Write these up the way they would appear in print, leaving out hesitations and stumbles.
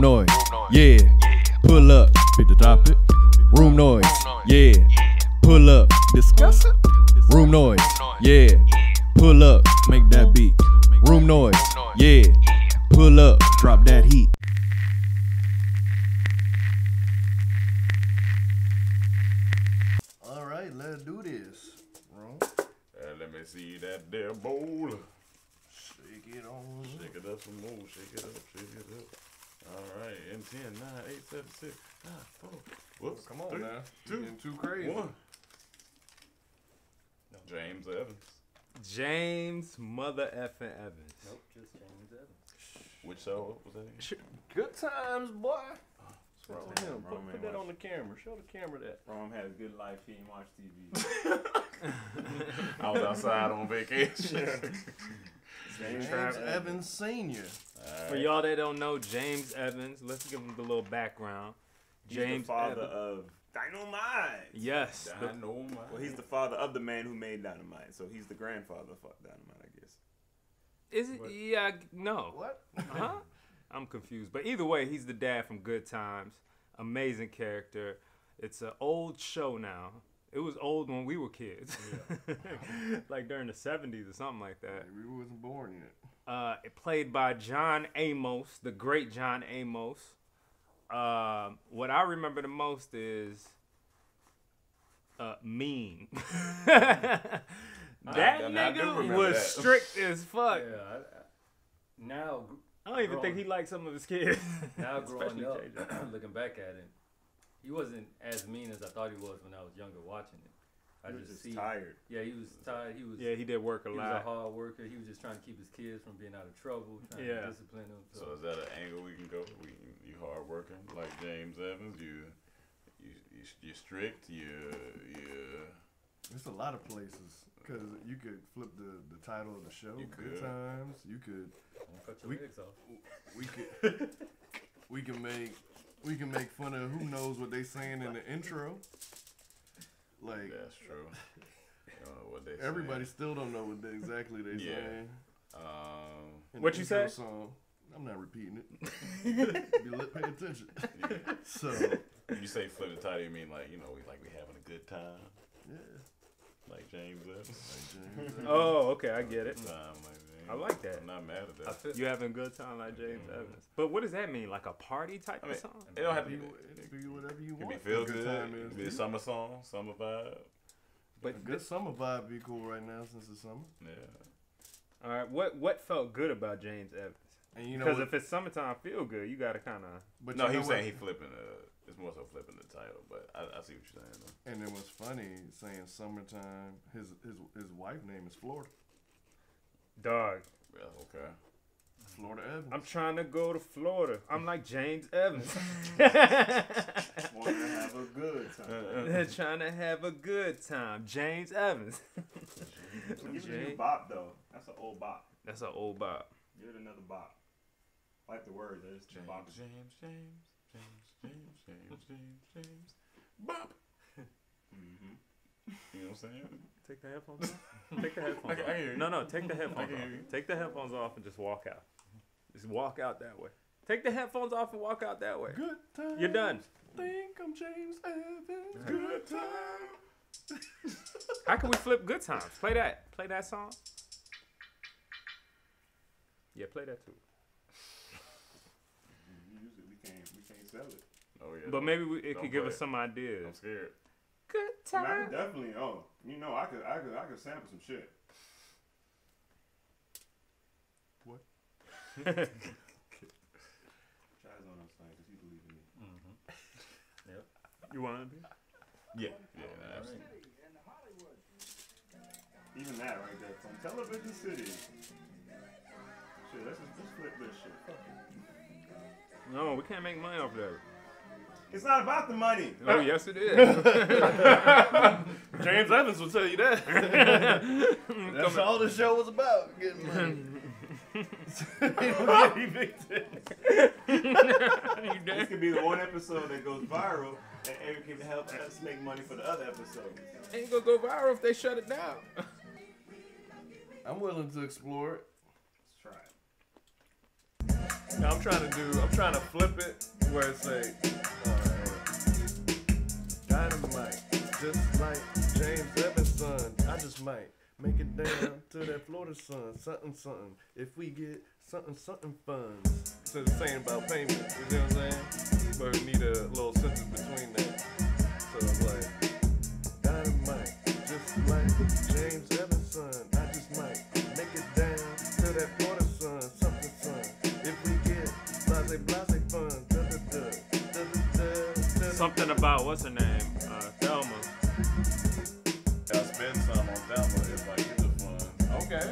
Room noise, yeah. Pull up, pick the topic. Room noise, yeah. Pull up, discuss it. Room noise, yeah. Pull up, make that beat. Room noise, yeah. Pull up, drop that heat. All right, let's do this. Let me see that there bowl. Shake it on. Shake it up some more. Shake it up. Shake it up. All right. In 10, 9, 8, 7, 6, 9, 4. Whoops. Come on 3, now. 2. Too crazy. 1. No. James Evans. James mother effing Evans. Nope, just James Evans. Which show was that? Good times, boy. Him. Put that on the camera. Show the camera that. Rome had a good life. He didn't watch TV. I was outside on vacation. James Evans Sr. Right. For y'all that don't know James Evans, let's give him the little background. He's the father of Dynamite. Yes. Dynamite. Well, he's the father of the man who made Dynamite, so he's the grandfather of Dynamite, I guess. Is it? What? Yeah, no. What? Huh? I'm confused. But either way, he's the dad from Good Times. Amazing character. It's an old show now. It was old when we were kids. Yeah. Like during the 70s or something like that. Maybe we wasn't born yet. It played by John Amos, the great John Amos. What I remember the most is Mean. That nigga was strict as fuck. Yeah, now... I don't even think he liked some of his kids. Now growing up, looking back at it, he wasn't as mean as I thought he was when I was younger watching it. I he was just tired. Yeah, he was tired. He was. Yeah, he did work a lot. He was a hard worker. He was just trying to keep his kids from being out of trouble, trying to discipline them. So is that an angle we can go? You hard working like James Evans. You strict. You. There's a lot of places. Because you could flip the title of the show, Good Times. You could. Cut your legs off. We can make fun of who knows what they saying in the intro. Like that's true. You don't know what they. Everybody still don't know what they saying. What you say? Song, I'm not repeating it. Pay attention. Yeah. So when you say flip the title, you mean like we having a good time. Yeah. Like James Evans. Oh, okay, I get it. I like that. I'm not mad at that. You having a good time like James Evans. But what does that mean? Like a party type of song? It don't have to be whatever you want. It be feel good. It be a summer song, summer vibe. But a good summer vibe be cool right now since it's summer. Yeah. All right, what felt good about James Evans? And you know, because if it's summertime feel good, you got to kind of. No, he was saying he flipping it. It's more so flipping the title, but I see what you're saying. Though. And it was funny saying summertime. His wife's name is Florida. Dog. Yeah, okay. Florida Evans. I'm trying to go to Florida. I'm like James Evans. Want to have a good time. They're trying to have a good time. James Evans. Give it a new bop though. That's an old bop. That's an old bop. Give it another bop. Like the words. It's James. Bop. You know what I'm saying? Take the headphones off. Take the headphones off. I hear you. No, take the headphones off. Take the headphones off and just walk out. Just walk out that way. Take the headphones off and walk out that way. Good time. You're done. Think I'm James Evans. Good time. How can we flip Good Times? Play that. Play that song. Yeah, play that too. We can't sell it. Oh, yeah. But maybe it could give us some ideas. I'm scared. Good time. I mean, I could definitely. Oh, you know, I could sample some shit. What? Try on those things because you believe in me. Mm-hmm. Yep. You want to be? Yeah. Yeah. Right. Even that right there from Television City. Shit, let's just flip this shit. No, we can't make money off that. It's not about the money. Oh, yes, it is. James Evans will tell you that. That's all the show was about, getting money. This could be the one episode that goes viral, and Eric can help us make money for the other episode. Ain't gonna go viral if they shut it down. I'm willing to explore it. Let's try it. Now I'm trying to flip it where it's like dynamite, just like James Evanson. I just might make it down to that Florida sun, something something. If we get something something fun. So the saying about payment, you know what I'm saying? But we need a little sentence between that. So it's like dynamite, just like James Evanson. I just might make it down to that Florida sun, something something. If we get blase fun, da da da da da da. Something about what's her name? Thelma. I'll spend some on Thelma if I get the funds. Okay.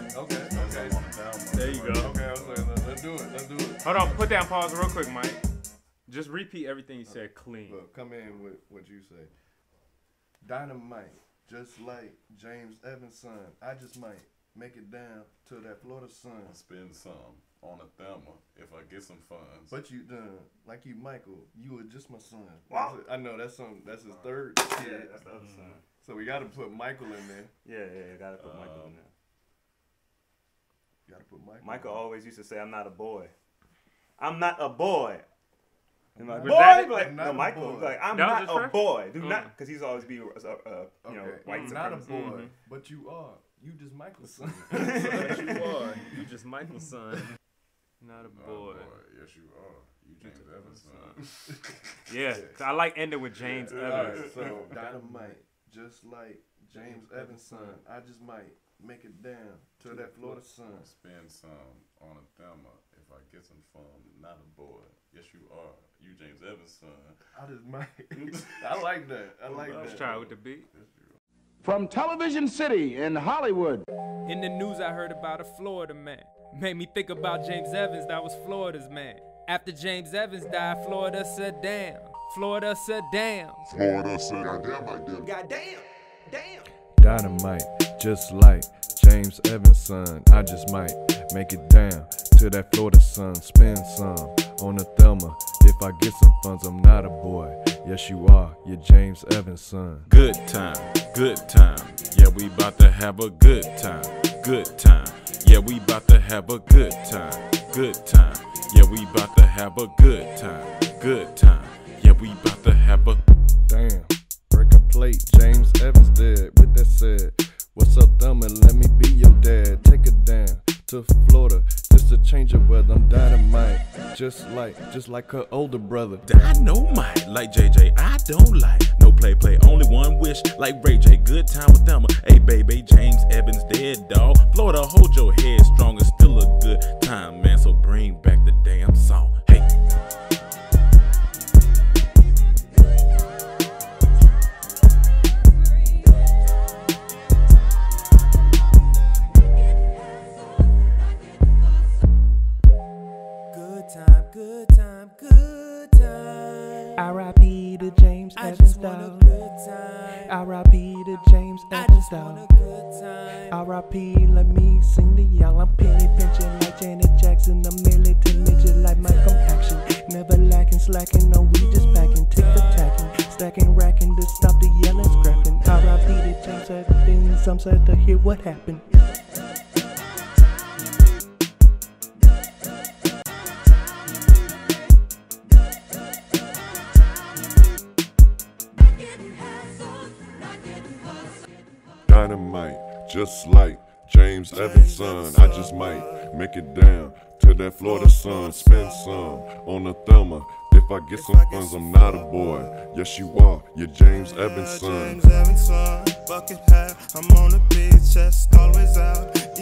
There you go. Okay, I was like, let's do it. Hold on, put down pause real quick, Mike. Just repeat everything you said clean. Look, come in with what you say. Dynamite, just like James Evanson. I just might make it down to that Florida sun. I'll spend some on a Thelma if I get some funds. But you done, like you Michael, you were just my son. Wow. I know, that's his third kid. Yeah, that's the other son. So we gotta put Michael in there. Yeah, gotta put Michael in there. You gotta put Michael. Michael always used to say, "I'm not a boy. I'm not a boy." And like, boy, that, like, no, Michael was like, "I'm not a boy." Do not, because he's always be, you know, white. I'm not a boy, but you are. You just Michael's son. Yes, you are. You just Michael's son. Not a boy. Yes, you are. You James Evans' son. Yeah, cause I like ending with James Evans. Right, so dynamite. Just like James Evanson, I just might make it down to that Florida sun. Spend some on a Thelma if I get some fun. Not a boy. Yes, you are. You James Evanson. I just might. I like that. Let's try it with the beat. From Television City in Hollywood. In the news, I heard about a Florida man. Made me think about James Evans. That was Florida's man. After James Evans died, Florida said, "Damn." Florida said, "Damn." Florida said, "Goddamn, I did." Goddamn, damn. Dynamite, just like James Evanson. I just might make it down to that Florida sun. Spend some on a Thelma. If I get some funds, I'm not a boy. Yes, you are. You're James Evanson. Good time, good time. Yeah, we about to have a good time. Good time. Yeah, we about to have a good time. Good time. Yeah, we about to have a good time. Good time. Yeah, we about to have a damn. Break a plate, James Evans did. With that said, what's up, Thelma? Let me be your dad. Take it down to Florida just to change the weather. I'm dynamite, just like her older brother. Dynamite, like JJ. I don't like no play. Only one wish, like Ray J. Good time with Thelma. Hey, baby, James Evans dead, dog. Florida, hold your head strong. It's still a good time, man. So bring back the damn song. Hey. R.I.P. to James Evans, dog. R.I.P. to James Evans, dog. R.I.P. Let me sing to y'all. I'm penny pinching like Janet Jackson. I'm militant midget like my compaction. Never lacking, slacking, no, we just packing. Tick for tacking, stacking, racking to stop the yelling, scrapping. R.I.P. to James Evans. I'm sad to hear what happened. Dynamite, just like James Evanson. I just might make it down to that Florida sun. Spend some on a Thelma. If I get some funds, I'm not a boy. Yes, you are. You're James Evanson. James Evanson, bucket hat. I'm on the beach, chest always out.